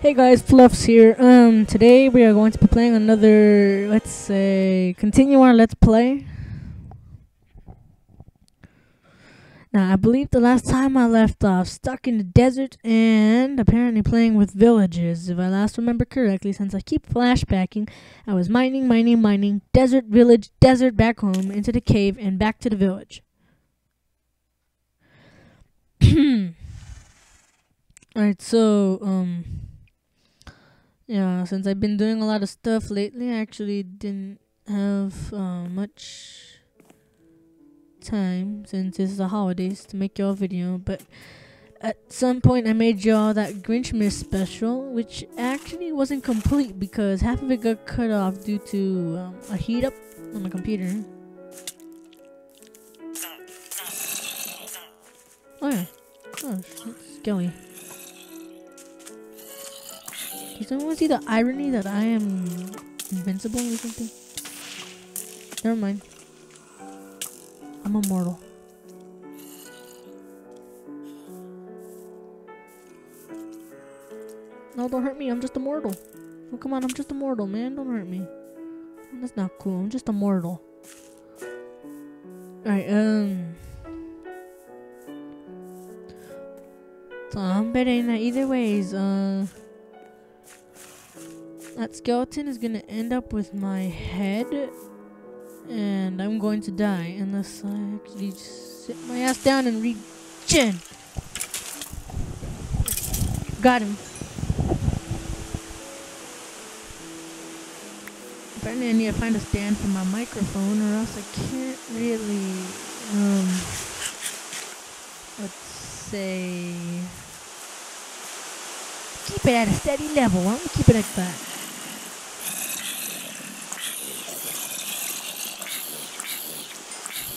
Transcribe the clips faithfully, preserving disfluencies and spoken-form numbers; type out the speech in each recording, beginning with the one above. Hey guys, Fluffs here. Um, today we are going to be playing another, let's say, continue our Let's Play. Now, I believe the last time I left off, stuck in the desert and apparently playing with villages, if I last remember correctly, since I keep flashbacking. I was mining, mining, mining, desert, village, desert, back home, into the cave, and back to the village. Alright, so, um... yeah, since I've been doing a lot of stuff lately, I actually didn't have uh, much time, since it's the holidays, to make y'all video. But at some point I made y'all that Grinchmas special, which actually wasn't complete because half of it got cut off due to um, a heat up on my computer. Oh yeah. Oh, it's skelly. Does anyone see the irony that I am invincible or something? Never mind. I'm immortal. No, don't hurt me. I'm just immortal. Oh, come on. I'm just immortal, man. Don't hurt me. That's not cool. I'm just immortal. Alright, um... so I'm betting that either ways, uh... that skeleton is gonna end up with my head, and I'm going to die unless I actually just sit my ass down and regen. Got him. Apparently I need to find a stand for my microphone, or else I can't really, um, let's say, keep it at a steady level. I'm gonna keep it like that.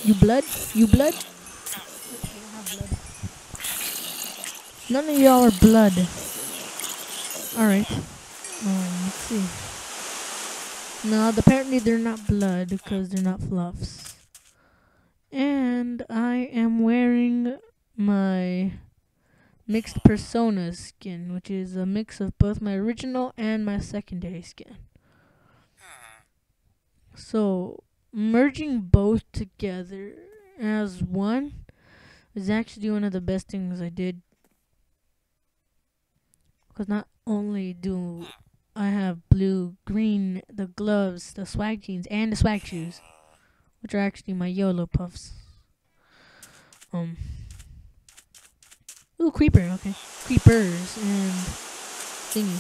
You blood? You blood? None of y'all are blood. Alright. Um, let's see. No, apparently they're not blood because they're not fluffs. And I am wearing my mixed persona skin, which is a mix of both my original and my secondary skin. So merging both together as one is actually one of the best things I did, because not only do I have blue, green, the gloves, the swag jeans, and the swag shoes, which are actually my YOLO puffs. Um. Ooh, creeper. Okay, creepers and thingy,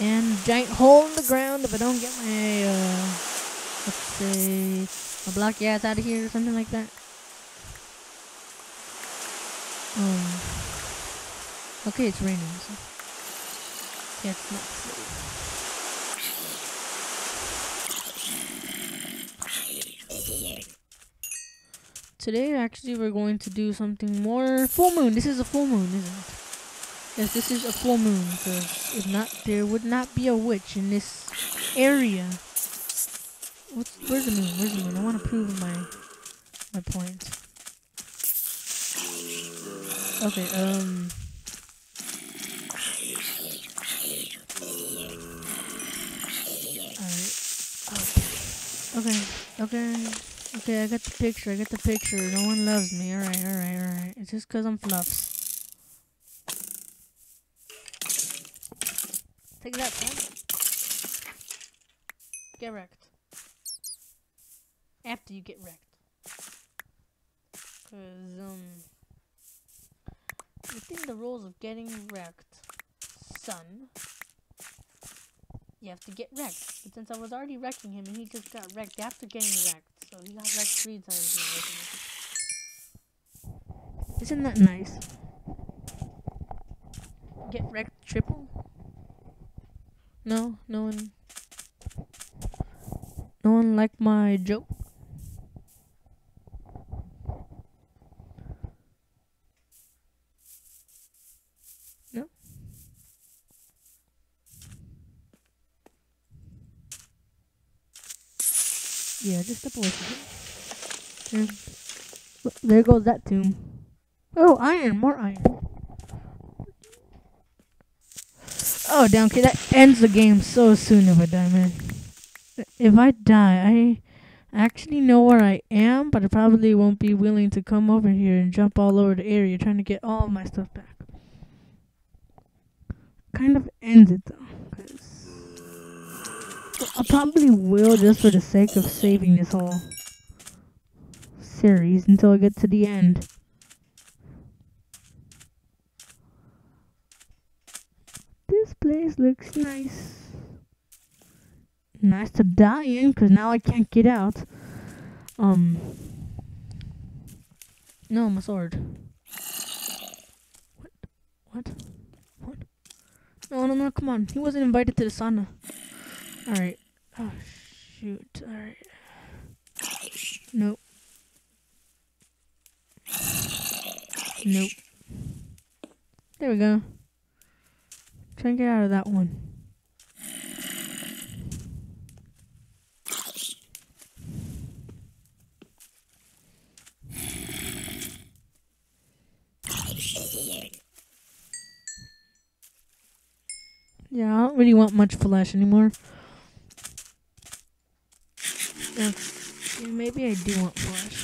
and giant hole in the ground if I don't get my uh. let's say, I'll block your ass out of here or something like that. Um, okay, it's raining. So. Yeah, it's not safe. Today, actually, we're going to do something more. Full moon. This is a full moon, isn't it? Yes, this is a full moon. Because if not, there would not be a witch in this area. What's, where's the moon? Where's the moon? I want to prove my my point. Okay, um... alright. Okay. Okay. Okay. Okay, I got the picture. I got the picture. No one loves me. Alright, alright, alright. It's just because I'm fluffs. Take that, son. Get wrecked. After you get wrecked. Cause, um... within the rules of getting wrecked, son, you have to get wrecked. But since I was already wrecking him, and he just got wrecked after getting wrecked, so he got wrecked three times. Isn't that nice? Get wrecked triple? No, no one... no one liked my joke? Yeah, just step away from it. Yeah. There goes that tomb. Oh, iron! More iron! Oh, damn, okay, that ends the game so soon if I die, man. If I die, I actually know where I am, but I probably won't be willing to come over here and jump all over the area trying to get all my stuff back. Kind of ends it, though. I probably will just for the sake of saving this whole series until I get to the end. This place looks nice. Nice to die in, because now I can't get out. Um. No, my sword. What? What? What? No, no, no, come on. He wasn't invited to the sauna. Alright. Oh, shoot. Alright. Nope. Nope. There we go. Try and get out of that one. Yeah, I don't really want much flesh anymore. Yeah, maybe I do want flesh.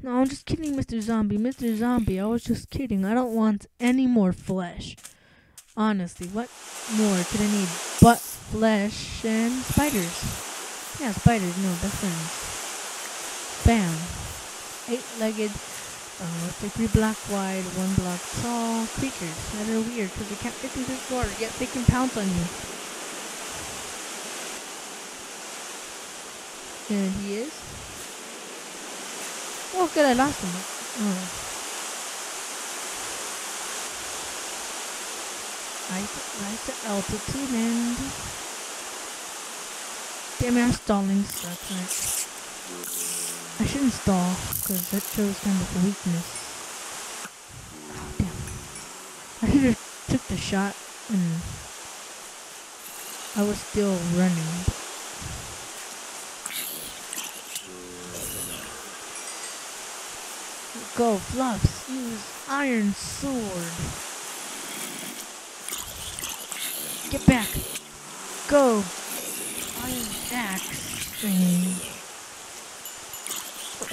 No, I'm just kidding, Mister Zombie. Mister Zombie, I was just kidding. I don't want any more flesh. Honestly, what more could I need but flesh and spiders? Yeah, spiders, no, best friends. Bam. Eight-legged, uh, three block wide, one block tall creatures that are weird because they can't fit through this door, yet they can pounce on you. There he is. Oh, good, I lost him. Oh. Rise to altitude and... Damn it, I'm stalling sucks, right? I shouldn't stall, because that shows kind of weakness. Oh, damn. I should've took the shot, and... I was still running. Go, Fluffs, use iron sword. Get back. Go. Iron axe thing.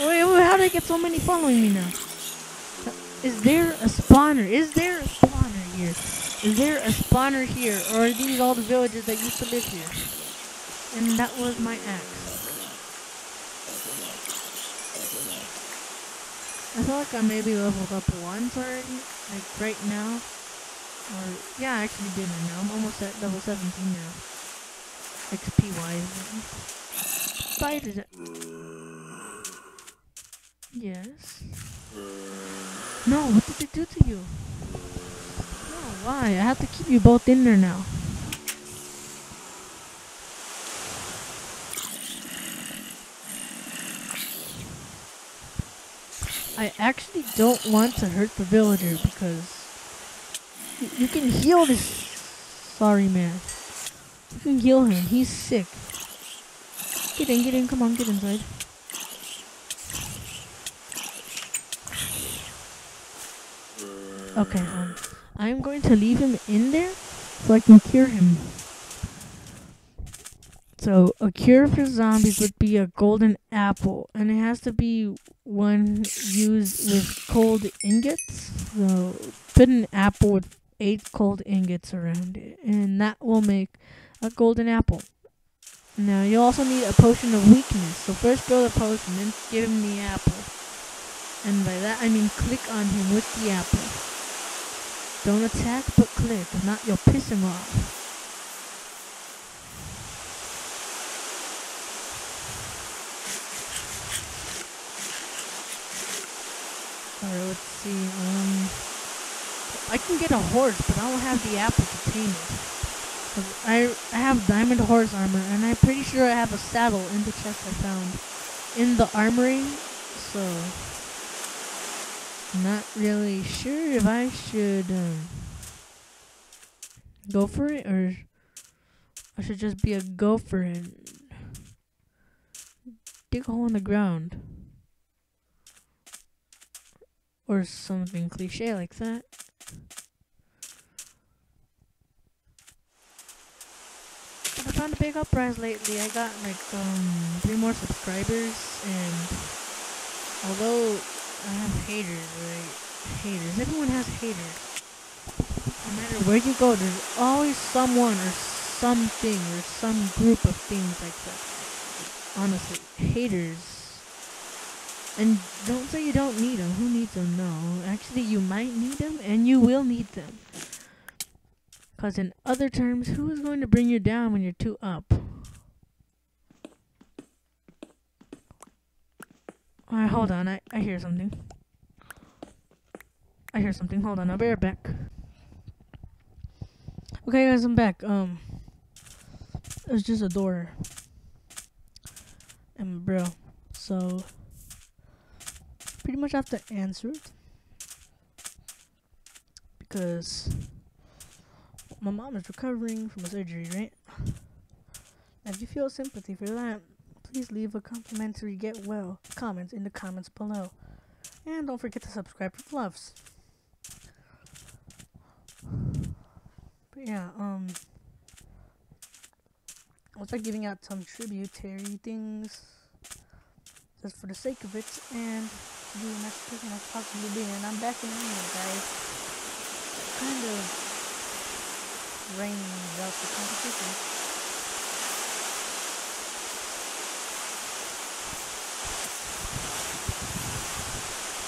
Wait, wait, how did I get so many following me now? Is there a spawner? Is there a spawner here? Is there a spawner here? Or are these all the villagers that used to live here? And that was my axe. I feel like I maybe leveled up once already, like right now, or, yeah, I actually did right now. I'm almost at level seventeen now, X P wise. Spiders at yes. No, what did they do to you? No, why? I have to keep you both in there now. I actually don't want to hurt the villager because you can heal this sorry man. You can heal him. He's sick. Get in, get in. Come on, get inside. Okay, um, I'm going to leave him in there so I can cure him. So, a cure for zombies would be a golden apple, and it has to be one used with cold ingots. So, put an apple with eight cold ingots around it, and that will make a golden apple. Now, you also need a potion of weakness. So, first throw the potion, then give him the apple. And by that, I mean click on him with the apple. Don't attack, but click. If not, you'll piss him off. Alright, let's see, um, I can get a horse, but I don't have the apple to tame it. I, I have diamond horse armor, and I'm pretty sure I have a saddle in the chest I found in the armory, so I'm not really sure if I should um, go for it, or I should just be a gopher and dig a hole in the ground. Or something cliche like that. trying to pick up price lately. I got like um three more subscribers, and although I have haters, right? Haters. Everyone has haters. No matter where you go, there's always someone or something or some group of things like that. Honestly, haters. And don't say you don't need them. Who needs them? No. Actually, you might need them, and you will need them. Because in other terms, who is going to bring you down when you're too up? Alright, hold on. I, I hear something. I hear something. Hold on. I'll be right back. Okay, guys. I'm back. Um, it was just a door. And, bro. So... pretty much have to answer it because my mom is recovering from a surgery, right? And if you feel sympathy for that, please leave a complimentary get well comment in the comments below, and don't forget to subscribe for loves. But yeah, um I'll start giving out some tributary things just for the sake of it, and doing as quick as possible being, and I'm back in England, guys. It's kind of raining without the competition.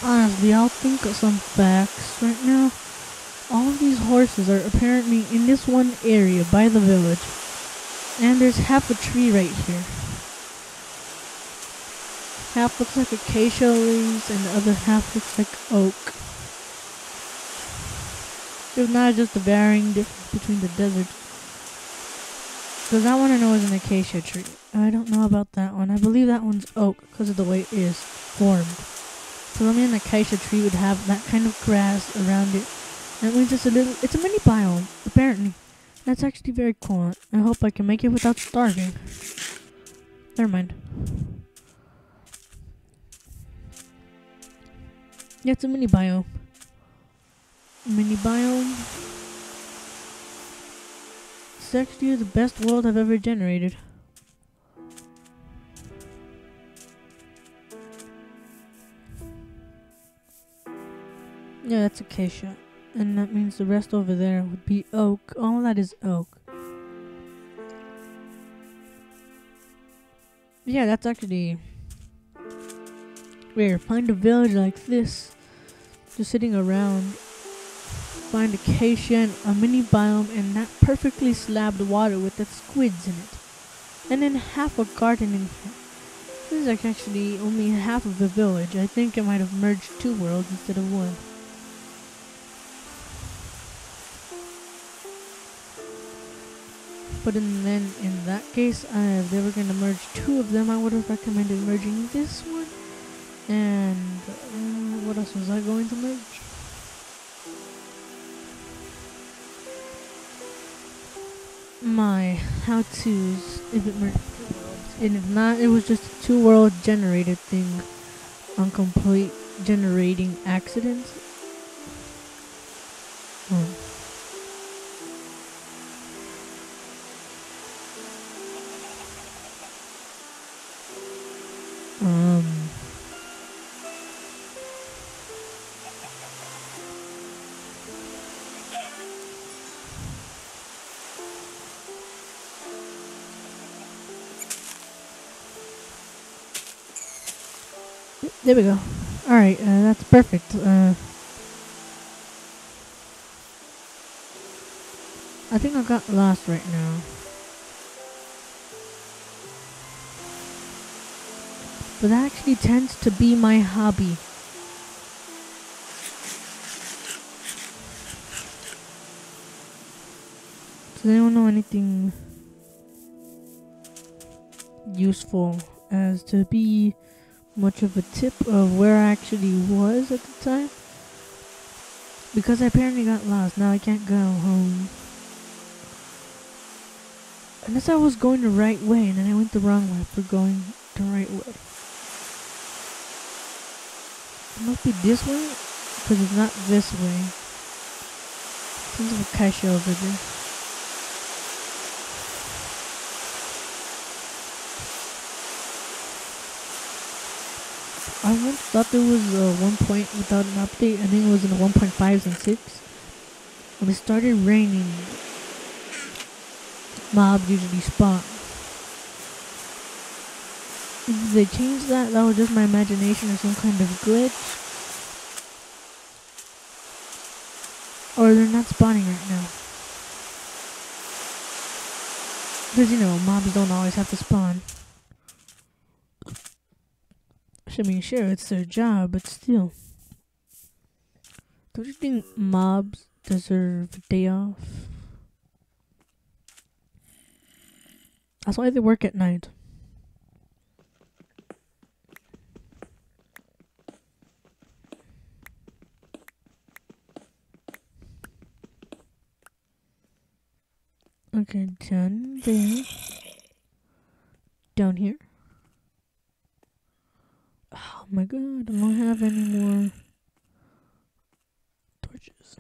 Honestly, I'll think of some facts right now. All of these horses are apparently in this one area by the village, and there's half a tree right here. Half looks like acacia leaves, and the other half looks like oak. There's not just a varying difference between the desert. Because I want to know is an acacia tree. I don't know about that one. I believe that one's oak because of the way it is formed. So only an acacia tree would have that kind of grass around it. And it was just a little... it's a mini biome, apparently. That's actually very cool. I hope I can make it without starving. Never mind. Yeah, it's a mini biome. Mini biome. It's actually the best world I've ever generated. Yeah, that's acacia. And that means the rest over there would be oak. All that is oak. Yeah, that's actually... rare. Find a village like this, just sitting around, find acacia and a mini biome and that perfectly slabbed water with the squids in it, and then half a garden in here. This is like actually only half of the village. I think I might have merged two worlds instead of one. But in, then in that case, uh, if they were going to merge two of them, I would have recommended merging this one. And uh, what else was I going to merge? My how-tos if it merged two worlds. And if not, it was just a two-world generated thing on complete generating accidents. Hmm. There we go. Alright, uh, that's perfect. Uh, I think I got lost right now. But that actually tends to be my hobby. Does anyone know anything useful as to be much of a tip of where I actually was at the time? Because I apparently got lost. Now I can't go home. Unless I was going the right way and then I went the wrong way for going the right way. It must be this way? Because it's not this way. There's a cache over there. I once thought there was a one point without an update. I think it was in the one point fives and six. When it started raining, mobs usually spawn. Did they change that? That was just my imagination or some kind of glitch? Or they're not spawning right now. Because, you know, mobs don't always have to spawn. I mean, sure, it's their job, but still. Don't you think mobs deserve a day off? That's why they work at night. Okay, done there. Down here. Oh my god, I don't have any more torches.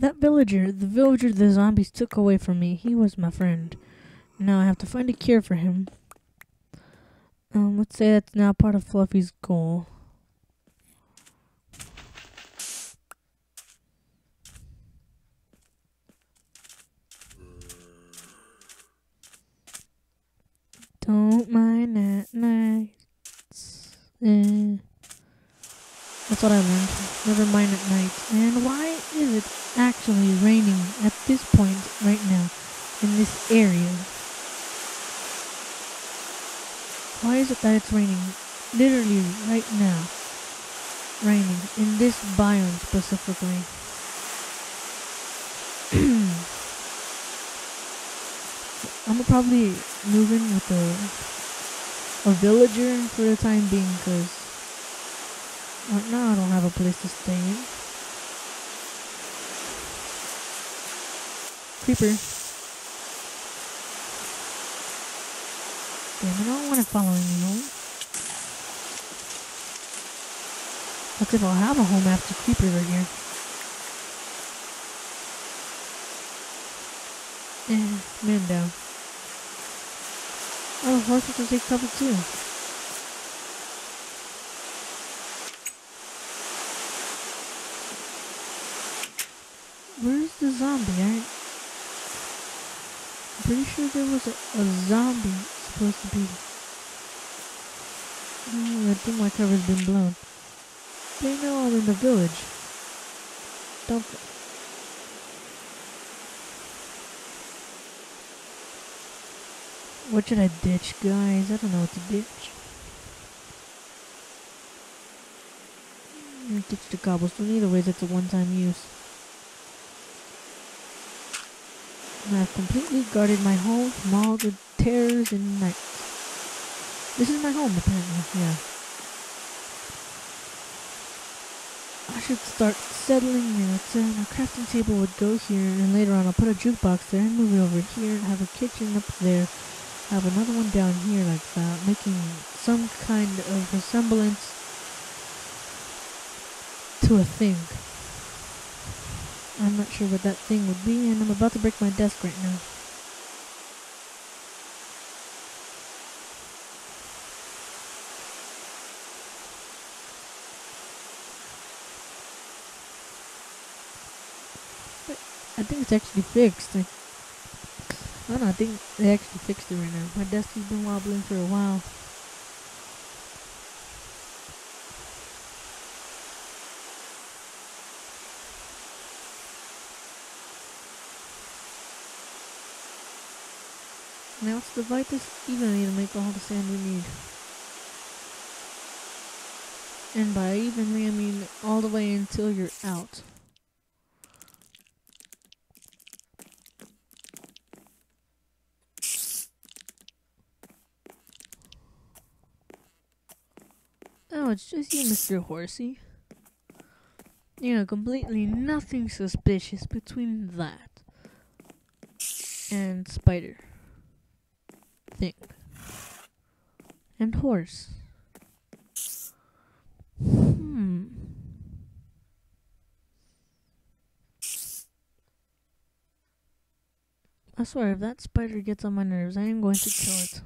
That villager, the villager the zombies took away from me, he was my friend. Now I have to find a cure for him. Um, let's say that's now part of Fluffy's goal. Don't mind at nights. Eh. That's what I learned. Never mind at night. And why is it actually raining at this point right now in this area? Why is it that it's raining literally right now? Raining in this biome specifically. I'm gonna probably move in with a, a villager for the time being because right now I don't have a place to stay in. Creeper. Damn, I don't want to follow anyone. That's if I'll have a home after Creeper right here. Eh, man down. Oh, horses will take cover too. Where's the zombie, right? I'm pretty sure there was a, a zombie. Supposed to be. Mm, I think my cover's been blown. They know I'm in the village. Don't. What should I ditch, guys? I don't know what to ditch. Mm, ditch the cobblestone. Either way, it's a one-time use. And I've completely guarded my home from all the terrors and night. This is my home apparently, yeah. I should start settling there. So a crafting table would go here, and later on I'll put a jukebox there and move it over here and have a kitchen up there. Have another one down here like that, making some kind of resemblance to a thing. I'm not sure what that thing would be, and I'm about to break my desk right now. I think it's actually fixed. Like, I don't know, I think they actually fixed it right now. My desk has been wobbling for a while. Now let's divide this evenly to make all the sand we need. And by evenly, I mean all the way until you're out. Oh, it's just you, Mister Horsey. You know, completely nothing suspicious between that and spider thing. and horse. Hmm. I swear, if that spider gets on my nerves, I am going to kill it.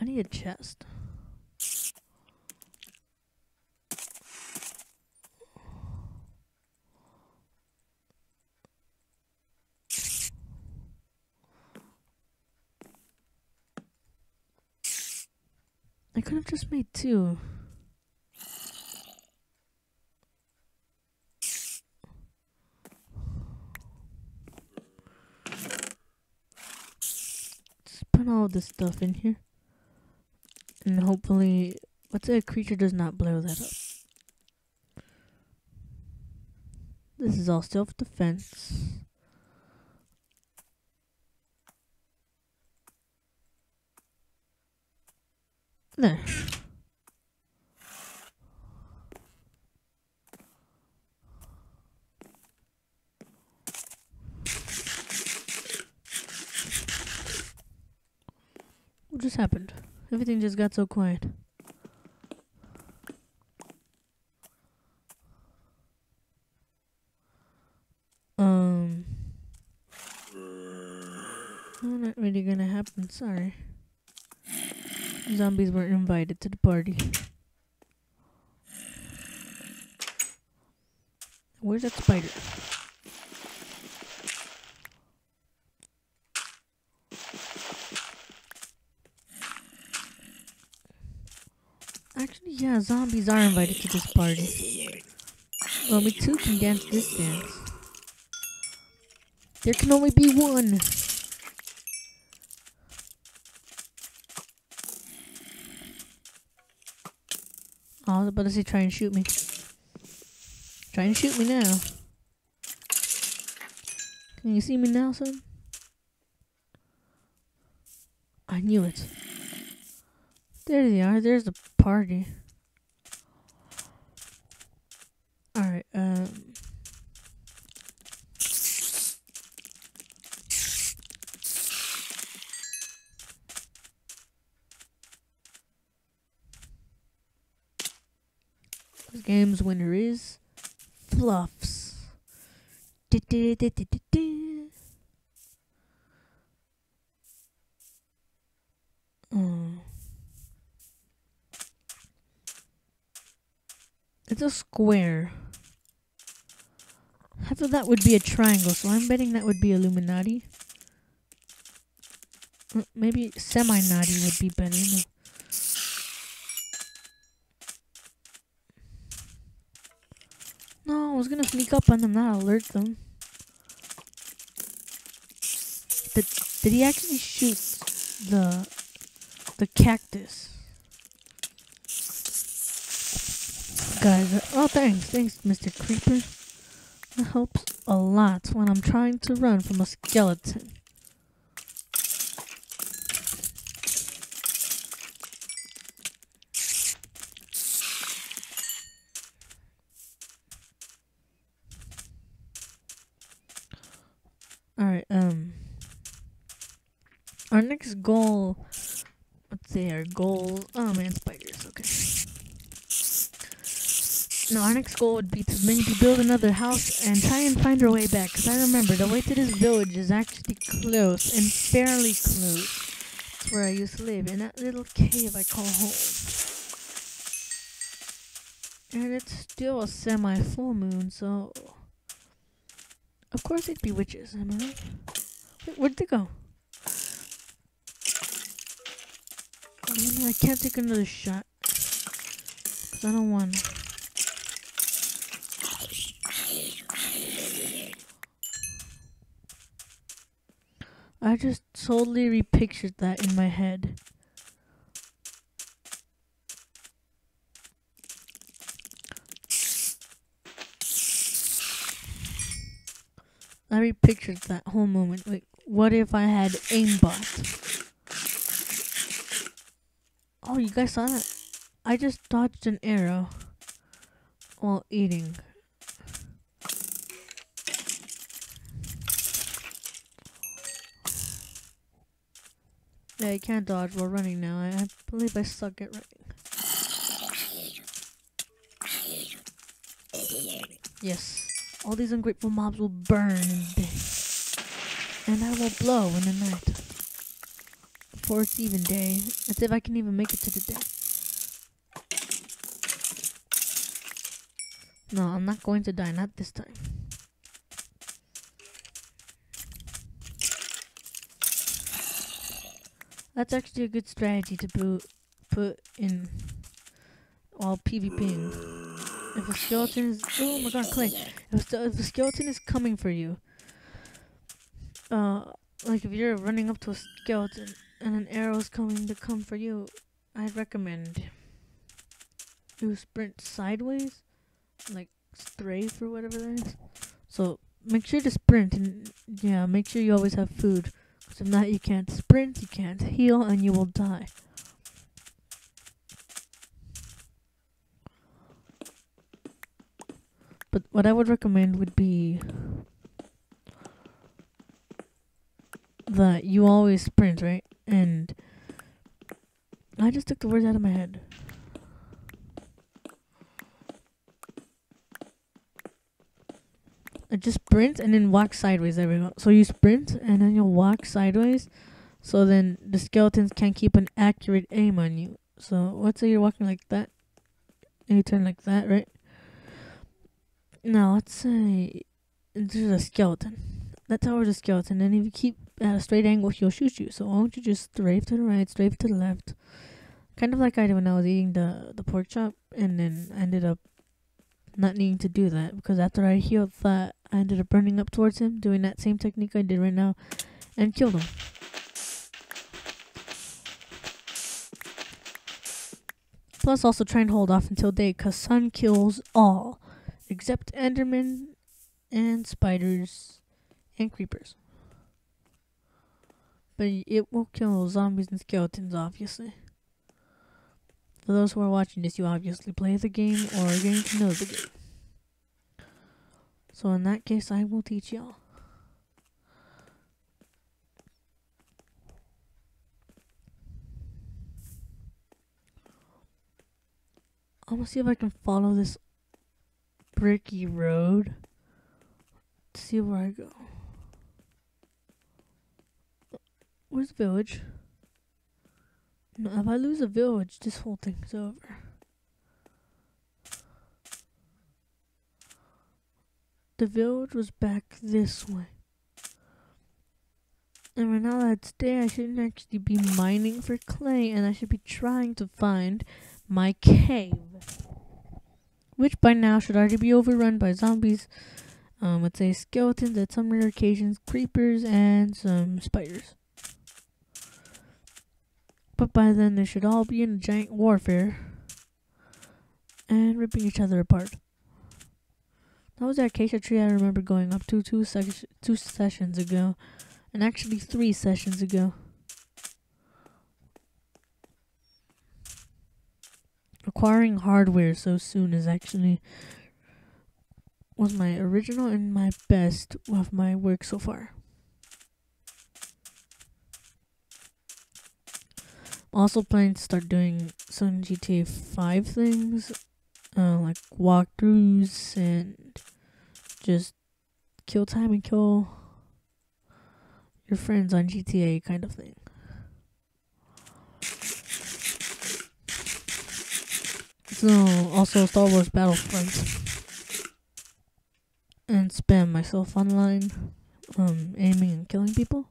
I need a chest. I could have just made two. Just put all this stuff in here. And hopefully, let's say a creature does not blow that up. This is all self-defense. There. What just happened? Everything just got so quiet. Um. No, not really gonna happen, sorry. Zombies weren't invited to the party. Where's that spider? Actually, yeah, zombies are invited to this party. Well, we two can dance this dance. There can only be one! I was about to say try and shoot me. Try and shoot me now. Can you see me now, son? I knew it. There they are. There's the party. Alright, um... This game's winner is Fluffs. Du -du -du -du -du -du. Mm. It's a square. Half of that would be a triangle, so I'm betting that would be Illuminati. Maybe semi-naughty would be better. No. No, I was gonna sneak up on them, not alert them. Did, did he actually shoot the the cactus? Guys, oh thanks, thanks Mister Creeper. That helps a lot when I'm trying to run from a skeleton. Alright, um, our next goal, let's say our goal, oh man, spiders, okay. No, our next goal would be to maybe build another house and try and find our way back, because I remember the way to this village is actually close, and fairly close. That's where I used to live, in that little cave I call home. And it's still a semi-full moon, so... Of course it'd be witches, am I right? Wait, where'd they go? I, mean, I can't take another shot. Cause I don't want... I just totally repictured that in my head. I repictured that whole moment. Like, what if I had aimbot? Oh, you guys saw that? I just dodged an arrow while eating. Yeah, you can't dodge while running now. I, I believe I suck at running. Yes. All these ungrateful mobs will burn and day. And I will blow in the night. Before it's even day. That's if I can even make it to the day. No, I'm not going to die. Not this time. That's actually a good strategy to put put in while PvPing. If a skeleton is oh my god, Clay! If a, if a skeleton is coming for you, uh, like if you're running up to a skeleton and an arrow is coming to come for you, I'd recommend you sprint sideways, like strafe or whatever that is. So make sure to sprint, and yeah, make sure you always have food. If not, you can't sprint, you can't heal, and you will die. But what I would recommend would be that you always sprint, right? And I just took the words out of my head. Just sprint and then walk sideways. There we go. So you sprint and then you'll walk sideways, so then the skeletons can't keep an accurate aim on you. So let's say you're walking like that and you turn like that, right? Now let's say there's a skeleton. That tower's a skeleton, and if you keep at a straight angle, he'll shoot you. So why don't you just strafe to the right, strafe to the left, kind of like I did when I was eating the the pork chop, and then I ended up not needing to do that, because after I healed that, I ended up running up towards him, doing that same technique I did right now, and killed him. Plus also try and hold off until day, because sun kills all except endermen and spiders and creepers, but it will kill zombies and skeletons, obviously. For those who are watching this, you obviously play the game or are getting to know the game. So in that case, I will teach y'all. I'm gonna see if I can follow this bricky road to see where I go. Where's the village? No, if I lose a village, this whole thing's over. The village was back this way. And right now that's day, I shouldn't actually be mining for clay, and I should be trying to find my cave, which by now should already be overrun by zombies. Um, let's say skeletons at some rare occasions, creepers, and some spiders. But by then they should all be in a giant warfare and ripping each other apart. That was the acacia tree I remember going up to two, se two sessions ago, and actually three sessions ago. Acquiring hardware so soon is actually was my original and my best of my work so far. Also planning to start doing some G T A five things, uh, like walkthroughs and just kill time and kill your friends on G T A kind of thing. So also Star Wars Battlefront, and spam myself online, um, aiming and killing people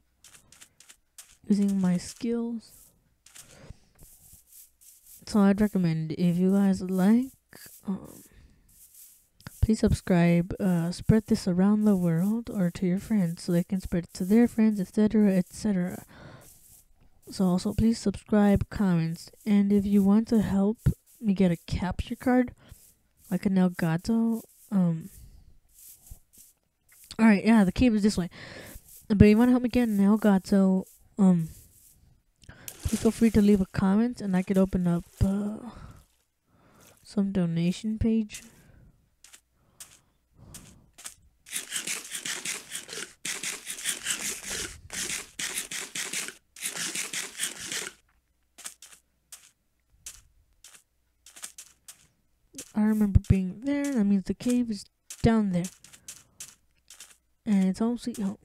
using my skills. So I'd recommend, if you guys like, um, please subscribe, uh, spread this around the world or to your friends so they can spread it to their friends, etc, et cetera. So also please subscribe, comments, and if you want to help me get a capture card, like an Elgato, um, alright, yeah, the cave is this way, but if you want to help me get an Elgato, um, feel free to leave a comment, and I could open up uh, some donation page. I remember being there. That means the cave is down there. And it's obviously... Oh.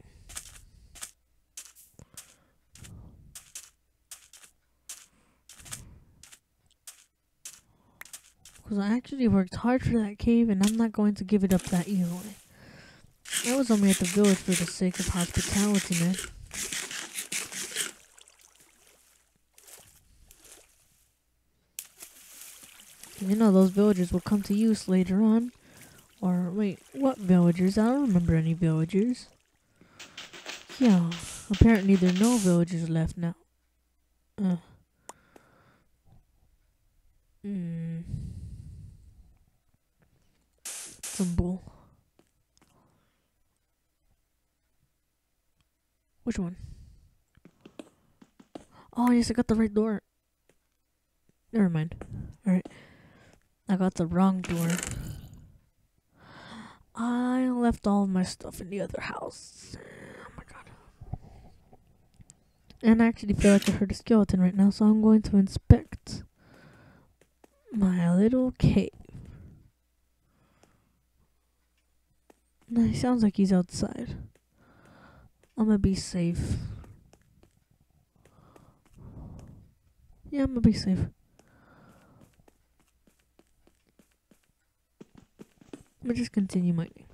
Because I actually worked hard for that cave, and I'm not going to give it up that easily. I was only at the village for the sake of hospitality, man. You know those villagers will come to use later on. Or, wait, what villagers? I don't remember any villagers. Yeah, apparently there are no villagers left now. Uh. Hmm... Some bull. Which one? Oh yes, I got the right door. Never mind. Alright. I got the wrong door. I left all of my stuff in the other house. Oh my god. And I actually feel like I heard a skeleton right now, so I'm going to inspect my little cave. No, he sounds like he's outside. I'm gonna be safe. Yeah, I'm gonna be safe. Let me just continue mining.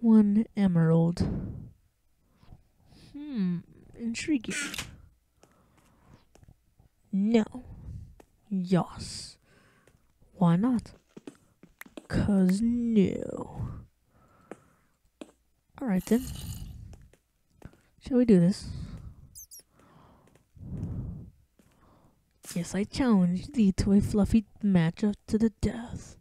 One emerald. Hmm, intriguing. No. Yes. Why not? 'Cause no. Alright then. Shall we do this? Yes, I challenge thee to a fluffy match up to the death.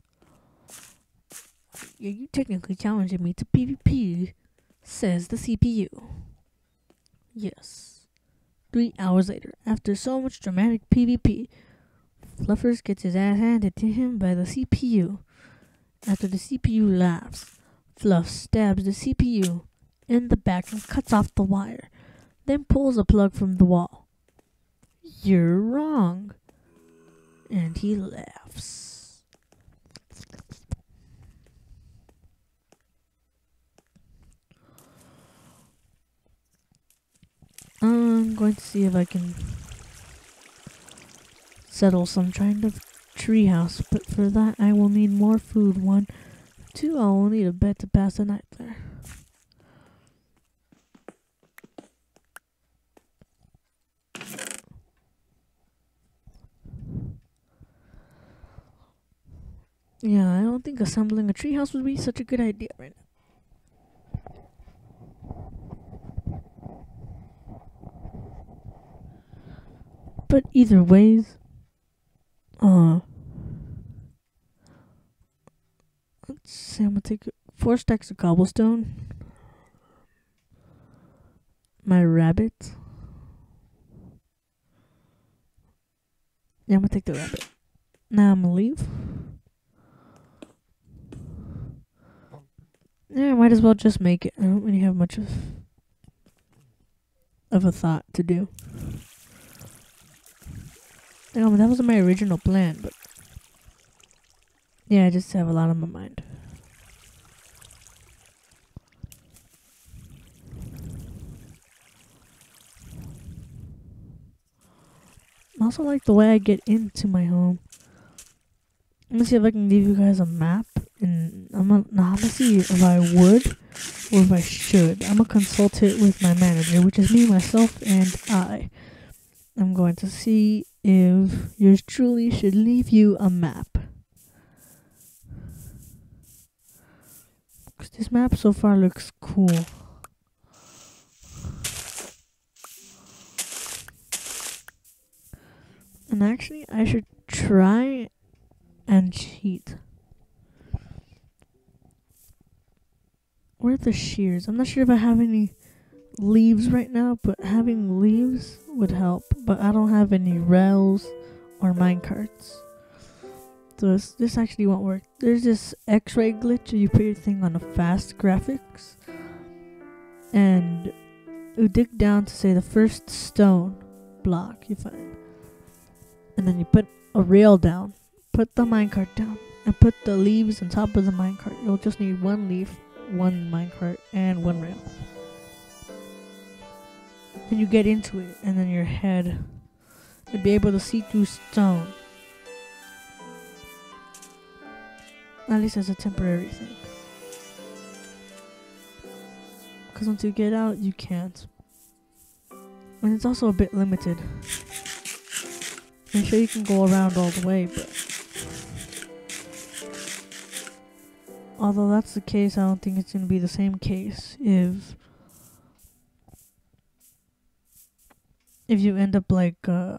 You're you technically challenging me to PvP, says the C P U. Yes. Three hours later, after so much dramatic PvP, Fluffers gets his ass handed to him by the C P U. After the C P U laughs, Fluff stabs the C P U in the back and cuts off the wire, then pulls a plug from the wall. You're wrong. And he laughs. I'm going to see if I can settle some kind of treehouse, but for that I will need more food. One, two, I will need a bed to pass the night there. Yeah, I don't think assembling a treehouse would be such a good idea right now. But either ways, uh, let's see, I'm gonna take four stacks of cobblestone, my rabbit, yeah, I'm gonna take the rabbit, now I'm gonna leave, yeah, I might as well just make it, I don't really have much of, of a thought to do. Um, that wasn't my original plan, but yeah, I just have a lot on my mind. I also like the way I get into my home. Let me see if I can leave you guys a map, and I'm gonna, nah, I'm gonna see if I would or if I should. I'm gonna consult it with my manager, which is me, myself, and I. I'm going to see if yours truly should leave you a map. 'Cause this map so far looks cool. And actually I should try and cheat. Where are the shears? I'm not sure if I have any leaves right now, but having leaves would help, but I don't have any rails or mine carts. So it's, this actually won't work. There's this X-ray glitch. You put your thing on a fast graphics, and you dig down to say the first stone block you find, and then you put a rail down, put the minecart down, and put the leaves on top of the minecart. You'll just need one leaf, one minecart, and one rail. Then you get into it, and then your head would be able to see through stone. At least as a temporary thing. Because once you get out, you can't. And it's also a bit limited. I'm sure you can go around all the way, but... although that's the case, I don't think it's going to be the same case if... if you end up like, uh...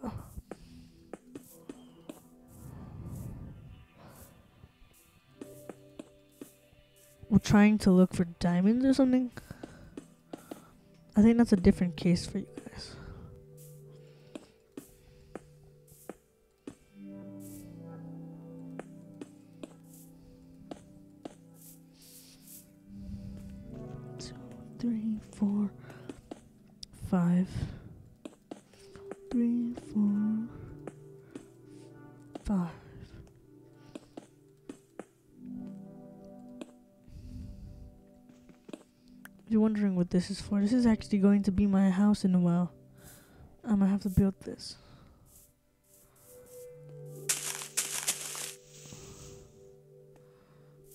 trying to look for diamonds or something. I think that's a different case for you guys. Two, three, four, five, three, four, five. You're wondering what this is for. This is actually going to be my house in a while. I'm gonna have to build this.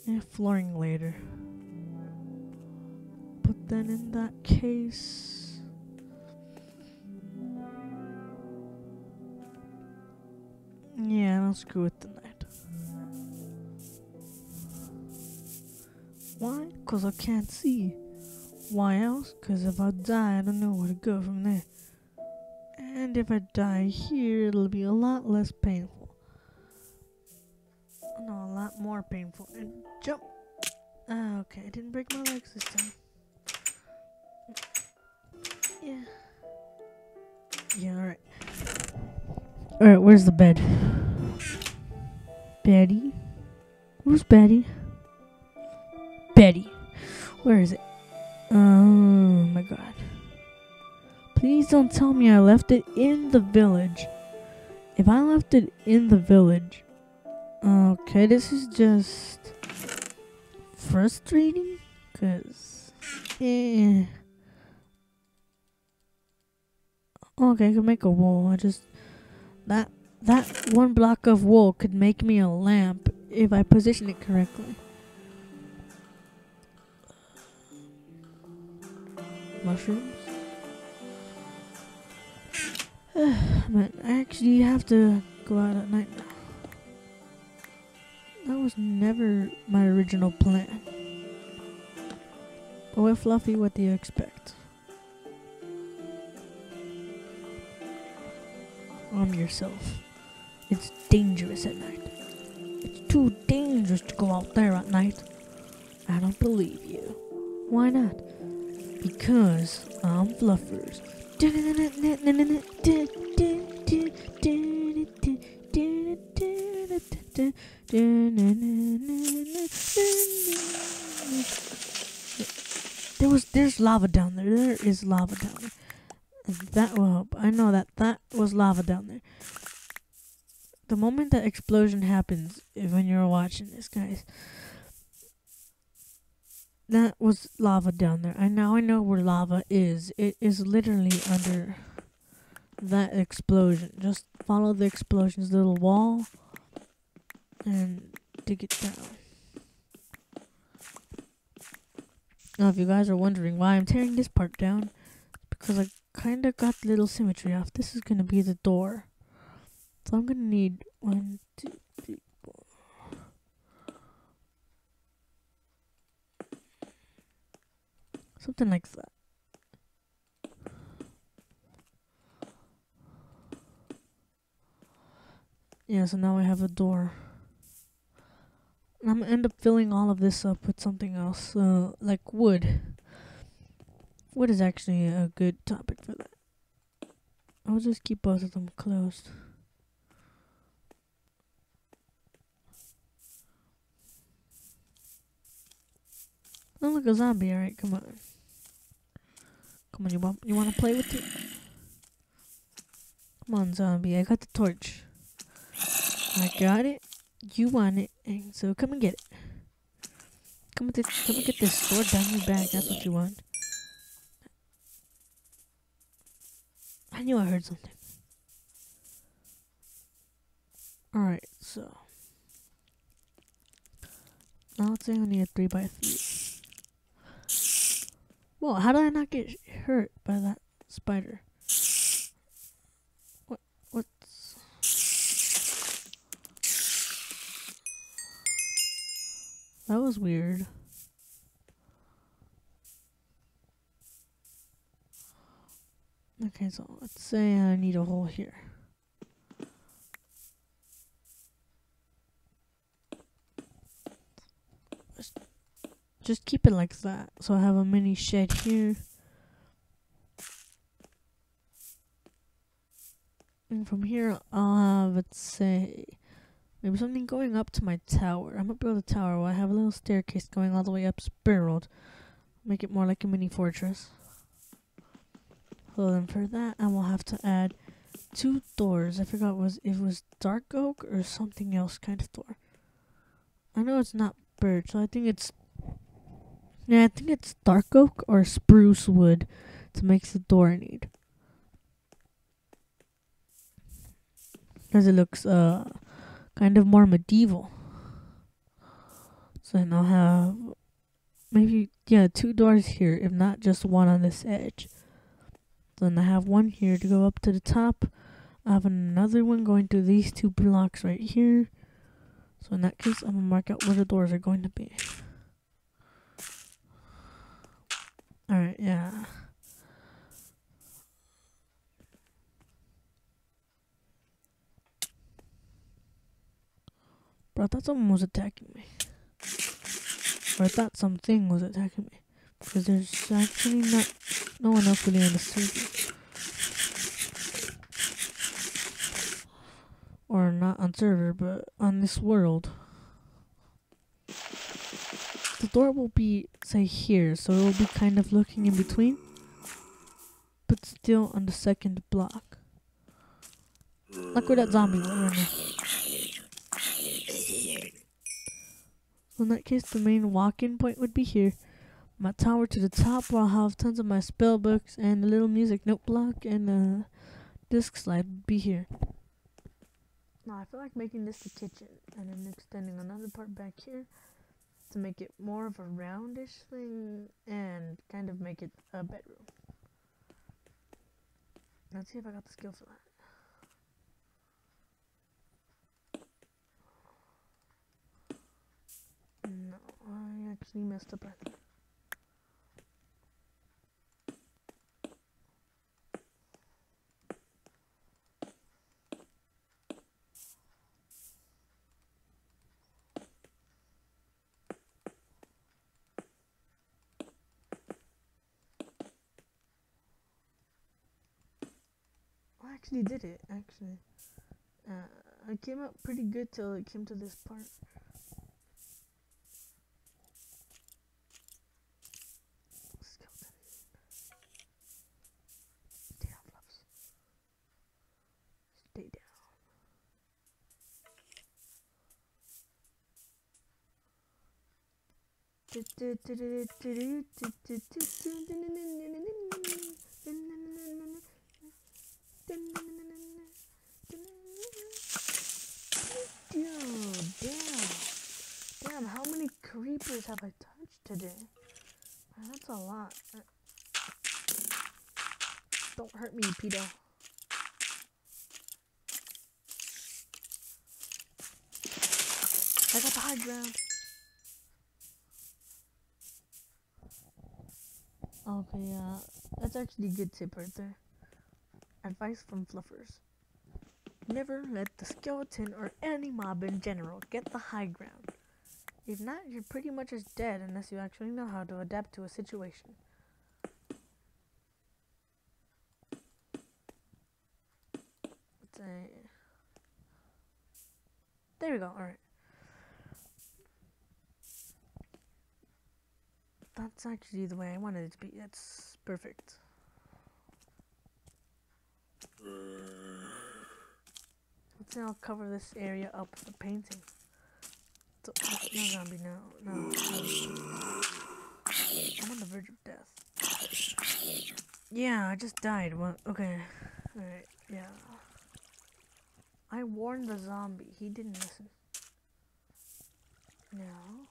Yeah, flooring later. But then in that case, yeah, I'll screw it tonight. Why? Cause I can't see. Why else? Because if I die, I don't know where to go from there. And if I die here, it'll be a lot less painful. No, a lot more painful. And jump! Ah, okay, I didn't break my legs this time. Yeah. Yeah, alright. Alright, where's the bed? Betty? Where's Betty? Betty. Where is it? Oh my god. Please don't tell me I left it in the village. If I left it in the village. Okay, this is just frustrating. Cause. Eh. Okay, I could make a wool. I just. That, that one block of wool could make me a lamp if I position it correctly. Mushrooms. But I actually have to go out at night now. That was never my original plan. But with Fluffy, what do you expect? Arm yourself. It's dangerous at night. It's too dangerous to go out there at night. I don't believe you. Why not? Because I'm Fluffers. There was, there's lava down there. There is lava down there. And that will help. I know that that was lava down there. The moment that explosion happens, when you're watching this, guys. That was lava down there. I now I know where lava is. It is literally under that explosion. Just follow the explosion's little wall and dig it down. Now, if you guys are wondering why I'm tearing this part down, because I kind of got a little symmetry off. This is going to be the door. So I'm going to need one, two, three, four. Something like that. Yeah, so now I have a door. And I'm gonna end up filling all of this up with something else, uh, like wood. Wood is actually a good topic for that. I'll just keep both of them closed. like a zombie, alright? Come on. Come on, you want you wanna play with it? Come on, zombie, I got the torch. I got it. You want it, and so come and get it. Come with it, come and get this sword down your back, that's what you want. I knew I heard something. Alright, so now let's say I need a three by three. Whoa, how did I not get hurt by that spider? What? What's? That was weird. Okay, so let's say I need a hole here. Just keep it like that. So I have a mini shed here. And from here I'll have, let's say, maybe something going up to my tower. I'm gonna build a tower where I have a little staircase going all the way up, spiraled. Make it more like a mini fortress. So then for that I will have to add two doors. I forgot was if it was dark oak or something else kind of door. I know it's not birch, so I think it's Yeah, I think it's dark oak or spruce wood to make the door I need. Because it looks uh kind of more medieval. So then I'll have maybe yeah, two doors here, if not just one on this edge. Then I have one here to go up to the top. I have another one going through these two blocks right here. So in that case I'm gonna mark out where the doors are going to be. Alright, yeah. But I thought someone was attacking me. Or I thought something was attacking me. Because there's actually not no one else really on the server. Or not on server, but on this world. The door will be, say, here, so it will be kind of looking in between, but still on the second block. Look where that zombie went right now. So in that case, the main walk-in point would be here. My tower to the top, where I'll have tons of my spell books and a little music note block and a disc slide would be here. Now I feel like making this the kitchen and then extending another part back here. To make it more of a roundish thing and kind of make it a bedroom. Let's see if I got the skill for that. No, I actually messed up right there. Actually did it actually uh, I came up pretty good till it came to this part. Stay down, loves. Stay down. Damn, damn, damn, how many creepers have I touched today? That's a lot. Don't hurt me, Peter. I got the high ground. Okay, uh, that's actually a good tip right there. Advice from Fluffers. Never let the skeleton or any mob in general get the high ground. If not, you're pretty much as dead unless you actually know how to adapt to a situation. Let's say... There we go, alright. that's actually the way I wanted it to be. That's perfect. Let's now cover this area up with the painting. So, no zombie now. No, no. I'm on the verge of death. Yeah, I just died. Well, okay. Alright, yeah. I warned the zombie. He didn't listen. Now,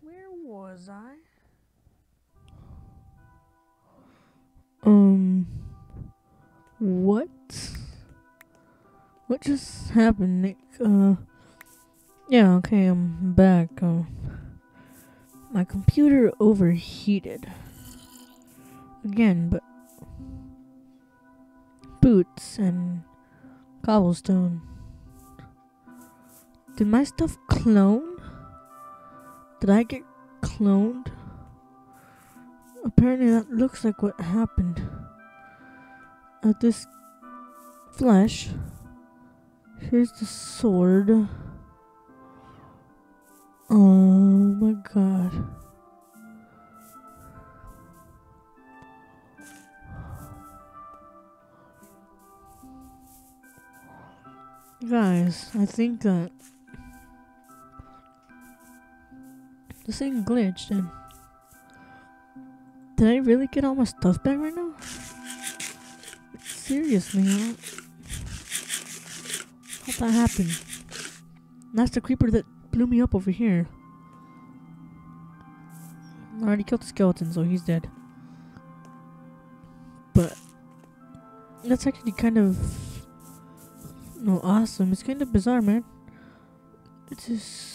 where was I? Um, what? What just happened, Nick? Uh, yeah, okay, I'm back. Um, my computer overheated. Again, but boots and cobblestone. Did my stuff clone? Did I get cloned? Apparently that looks like what happened. At this flesh. Here's the sword. Oh my god. Guys, I think that this thing glitched and did I really get all my stuff back right now? Seriously, how'd that happen? And that's the creeper that blew me up over here. I already killed the skeleton, so he's dead. But that's actually kind of no awesome. It's kind of bizarre, man. It's just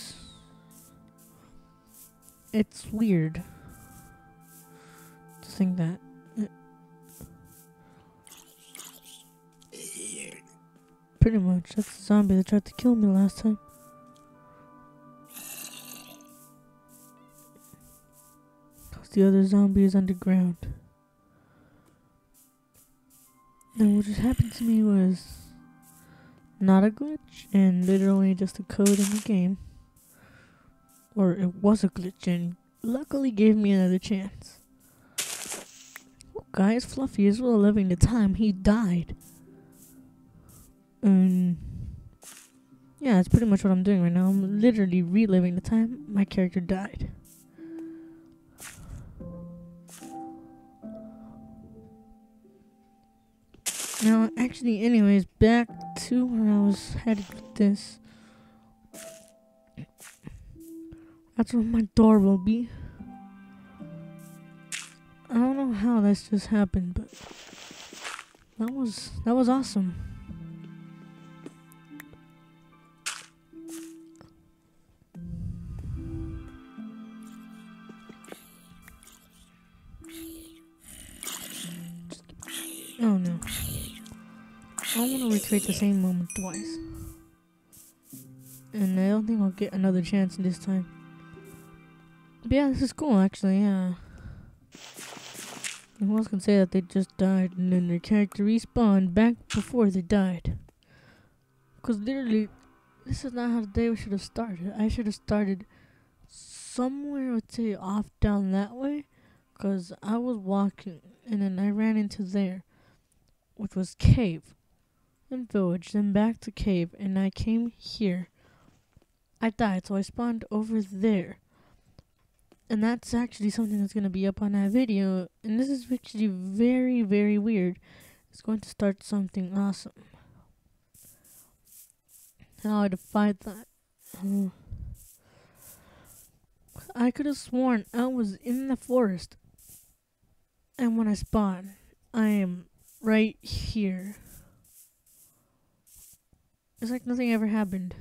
it's weird to think that. Pretty much, that's the zombie that tried to kill me last time. Cause the other zombie is underground. And what just happened to me was not a glitch and literally just a code in the game. Or it was a glitch and luckily gave me another chance. Well, guys, Fluffy is well living the time he died. Um, yeah, that's pretty much what I'm doing right now. I'm literally reliving the time my character died. Now, actually, anyways, back to where I was headed with this. That's where my door will be. I don't know how this just happened, but that was that was awesome. Oh no. I don't want to recreate the same moment twice. And I don't think I'll get another chance this time. But yeah, this is cool actually, yeah. Who else can say that they just died and then their character respawned back before they died? Because literally, this is not how the day we should have started. I should have started somewhere, I'd say, off down that way. Because I was walking and then I ran into there. Which was cave, then village, then back to cave, and I came here. I died, so I spawned over there. And that's actually something that's going to be up on that video. And this is actually very, very weird. It's going to start something awesome. How I defied that. Oh. I could have sworn I was in the forest. And when I spawned, I am right here. It's like nothing ever happened.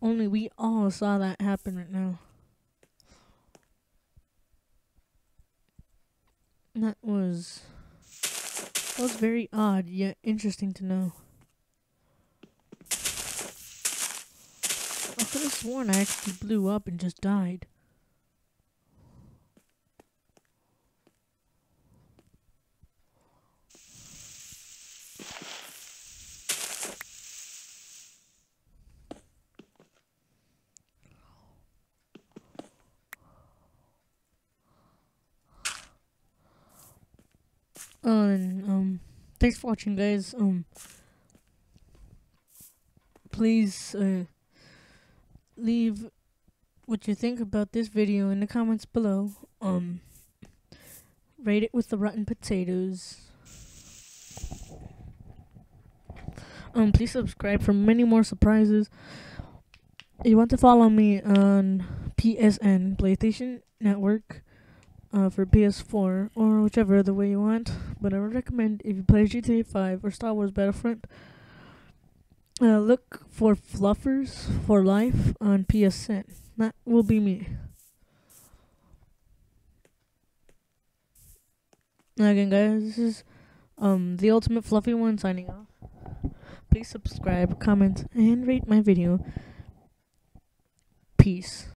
Only we all saw that happen right now. And that was that was very odd yet interesting to know. I could have sworn I actually blew up and just died. And um thanks for watching, guys. Um please uh leave what you think about this video in the comments below. Um rate it with the rotten potatoes. Um please subscribe for many more surprises. You want to follow me on P S N, PlayStation Network, uh, for P S four, or whichever other way you want, but I would recommend if you play G T A five or Star Wars Battlefront, uh, look for Fluffers for Life on P S N. That will be me. Again, guys, this is um the Ultimate Fluffy One signing off. Please subscribe, comment, and rate my video. Peace.